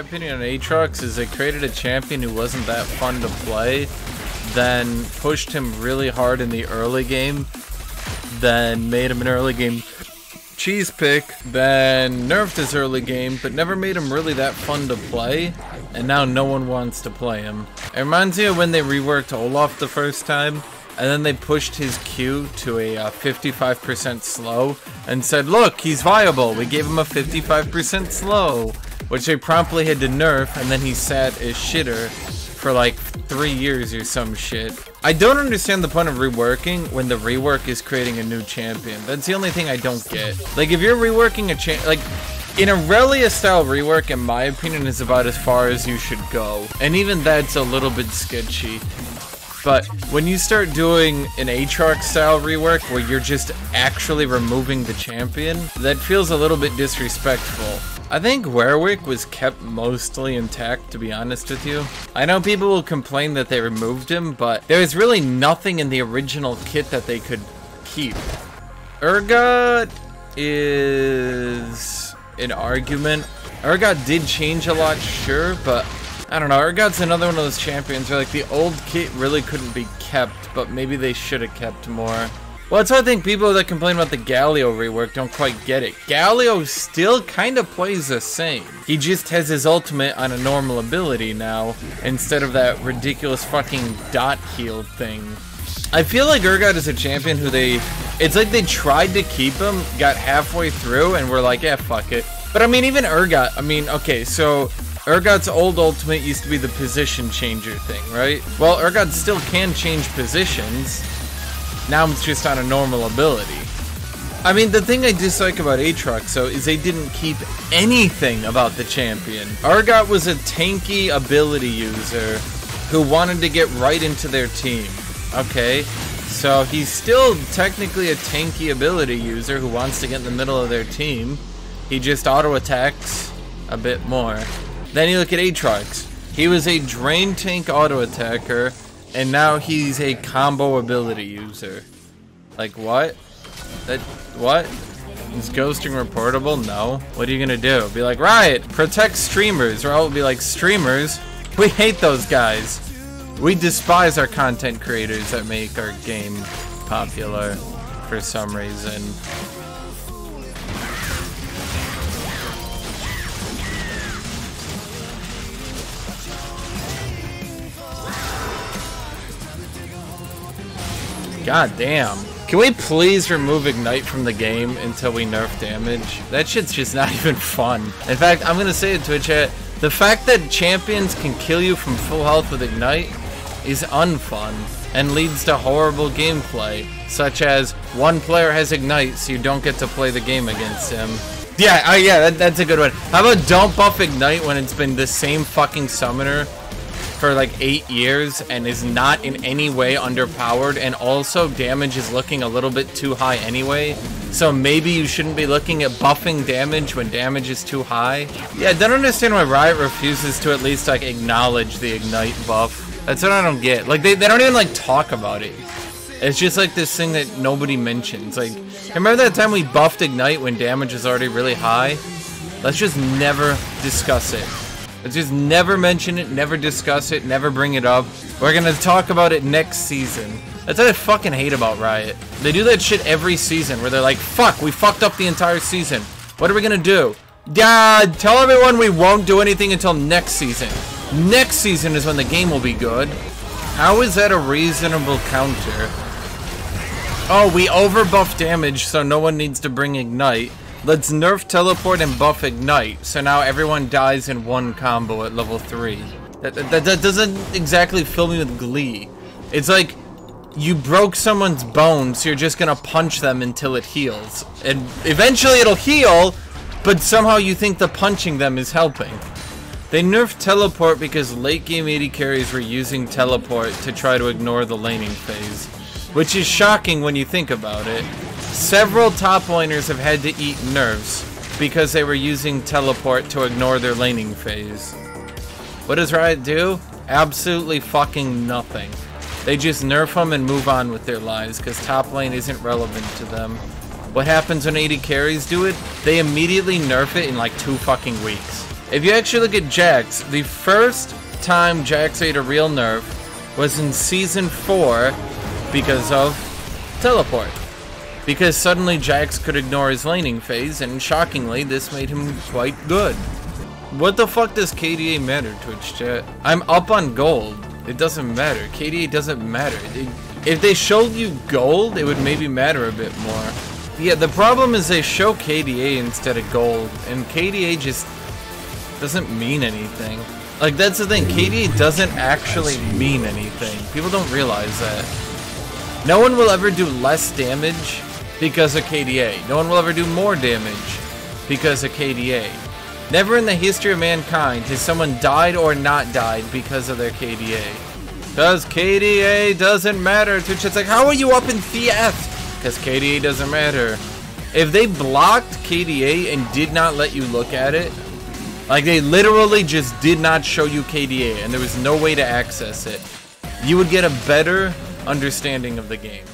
my opinion on Aatrox is they created a champion who wasn't that fun to play, then pushed him really hard in the early game, then made him an early game cheese pick, then nerfed his early game, but never made him really that fun to play, and now no one wants to play him. It reminds me of when they reworked Olaf the first time, and then they pushed his Q to a 55% slow, and said, look, he's viable, we gave him a 55% slow, which they promptly had to nerf, and then he sat as shitter for like 3 years or some shit. I don't understand the point of reworking when the rework is creating a new champion. That's the only thing I don't get. Like, if you're reworking a champion, like, in Aurelia style rework, in my opinion, is about as far as you should go. And even that's a little bit sketchy. But when you start doing an Aatrox style rework where you're just actually removing the champion, that feels a little bit disrespectful. I think Warwick was kept mostly intact, to be honest with you. I know people will complain that they removed him, but there was really nothing in the original kit that they could keep. Urgot is an argument. Urgot did change a lot, sure, but I don't know. Urgot's another one of those champions where, like, the old kit really couldn't be kept, but maybe they should have kept more. Well, that's why I think people that complain about the Galio rework don't quite get it. Galio still kind of plays the same. He just has his ultimate on a normal ability now, instead of that ridiculous fucking dot heal thing. I feel like Urgot is a champion who they... It's like they tried to keep him, got halfway through, and were like, yeah, fuck it. But I mean, even Urgot, I mean, okay, so... Urgot's old ultimate used to be the position changer thing, right? Well, Urgot still can change positions. Now it's just on a normal ability. I mean, the thing I dislike about Aatrox, though, is they didn't keep anything about the champion. Urgot was a tanky ability user who wanted to get right into their team. Okay, so he's still technically a tanky ability user who wants to get in the middle of their team. He just auto-attacks a bit more. Then you look at Aatrox. He was a drain tank auto-attacker, and now he's a combo ability user. Like, what? That, what? Is ghosting reportable? No. What are you gonna do? Be like, Riot, protect streamers. Or I will be like, streamers? We hate those guys. We despise our content creators that make our game popular for some reason. God damn. Can we please remove Ignite from the game until we nerf damage? That shit's just not even fun. In fact, I'm gonna say it to a chat. The fact that champions can kill you from full health with Ignite is unfun and leads to horrible gameplay, such as one player has Ignite so you don't get to play the game against him. Yeah, that's a good one. How about don't buff Ignite when it's been the same fucking summoner for like 8 years and is not in any way underpowered, and also damage is looking a little bit too high anyway, so maybe you shouldn't be looking at buffing damage when damage is too high. Yeah, I don't understand why Riot refuses to at least like acknowledge the Ignite buff. That's what I don't get. Like they don't even like talk about it. It's just like this thing that nobody mentions. Like, remember that time we buffed Ignite when damage is already really high? Let's just never discuss it. Let's just never mention it, never discuss it, never bring it up. We're gonna talk about it next season. That's what I fucking hate about Riot. They do that shit every season where they're like, fuck, we fucked up the entire season. What are we gonna do? Yeah, tell everyone we won't do anything until next season. Next season is when the game will be good. How is that a reasonable counter? Oh, we overbuffed damage, so no one needs to bring Ignite. Let's nerf teleport and buff Ignite, so now everyone dies in one combo at level 3. That doesn't exactly fill me with glee. It's like, you broke someone's bone, so you're just gonna punch them until it heals. And eventually it'll heal, but somehow you think the punching them is helping. They nerfed teleport because late game AD carries were using teleport to try to ignore the laning phase, which is shocking when you think about it. Several top laners have had to eat nerfs because they were using teleport to ignore their laning phase. What does Riot do? Absolutely fucking nothing. They just nerf them and move on with their lives because top lane isn't relevant to them. What happens when AD carries do it? They immediately nerf it in like 2 fucking weeks. If you actually look at Jax, the first time Jax ate a real nerf was in Season 4 because of teleport. Because suddenly Jax could ignore his laning phase, and shockingly, this made him quite good. What the fuck does KDA matter, Twitch chat? I'm up on gold. It doesn't matter. KDA doesn't matter. If they showed you gold, it would maybe matter a bit more. Yeah, the problem is they show KDA instead of gold, and KDA just doesn't mean anything. Like, that's the thing, KDA doesn't actually mean anything. People don't realize that. No one will ever do less damage because of KDA. No one will ever do more damage because of KDA. Never in the history of mankind has someone died or not died because of their KDA. Because KDA doesn't matter. Twitch, it's like, how are you up in TF? Because KDA doesn't matter. If they blocked KDA and did not let you look at it, like, they literally just did not show you KDA and there was no way to access it, you would get a better understanding of the game.